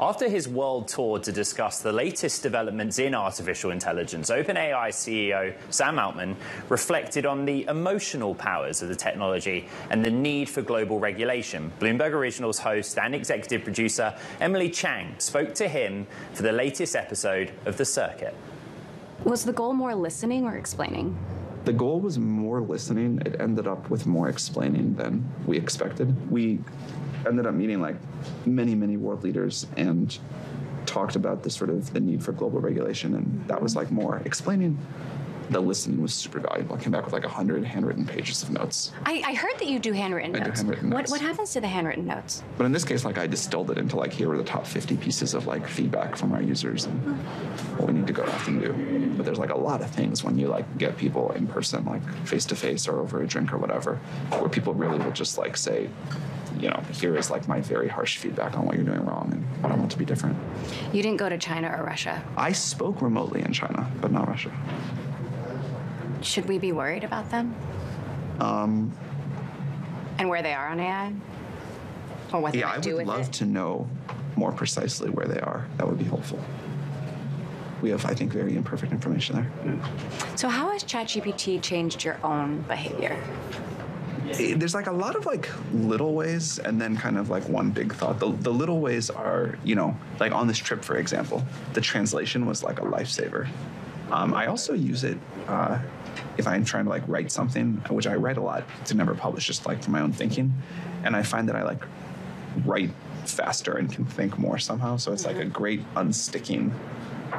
After his world tour to discuss the latest developments in artificial intelligence, OpenAI CEO Sam Altman reflected on the emotional powers of the technology and the need for global regulation. Bloomberg Originals host and executive producer Emily Chang spoke to him for the latest episode of The Circuit. Was the goal more listening or explaining? The goal was more listening. It ended up with more explaining than we expected. We ended up meeting like many world leaders and talked about the sort of the need for global regulation, and that was like more explaining. The listening was super valuable. I came back with like 100 handwritten pages of notes. I heard that you do handwritten notes. I do handwritten notes. What happens to the handwritten notes? But in this case, like I distilled it into like, here were the top 50 pieces of like feedback from our users and what we need to go after and do. But there's like a lot of things when you like get people in person, like face to face or over a drink or whatever, where people really will just like say, you know, here is like my very harsh feedback on what you're doing wrong and what I want to be different. You didn't go to China or Russia? I spoke remotely in China, but not Russia. Should we be worried about them? And where they are on AI? Or what they might do with it? Yeah, I would love to know more precisely where they are. That would be helpful. We have, I think, very imperfect information there. So how has ChatGPT changed your own behavior? There's like a lot of like little ways and then kind of like one big thought. The little ways are, you know, like on this trip, for example, the translation was like a lifesaver. I also use it if I'm trying to like write something, which I write a lot to never publish, just like for my own thinking. And I find that I like write faster and can think more somehow. So it's like a great unsticking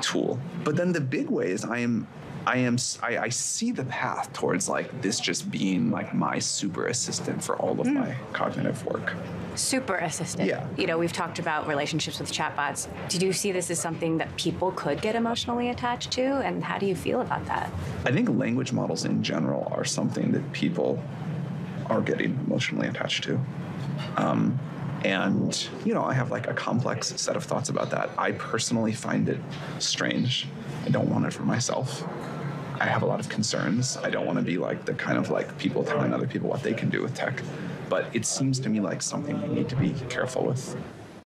tool. But then the big way is I see the path towards like this just being like my super assistant for all of my cognitive work. Super assistant. Yeah. You know, we've talked about relationships with chatbots. Did you see this as something that people could get emotionally attached to? And how do you feel about that? I think language models in general are something that people are getting emotionally attached to. And, you know, I have like a complex set of thoughts about that. I personally find it strange. I don't want it for myself. I have a lot of concerns. I don't want to be like the kind of like people telling other people what they can do with tech. But it seems to me like something we need to be careful with.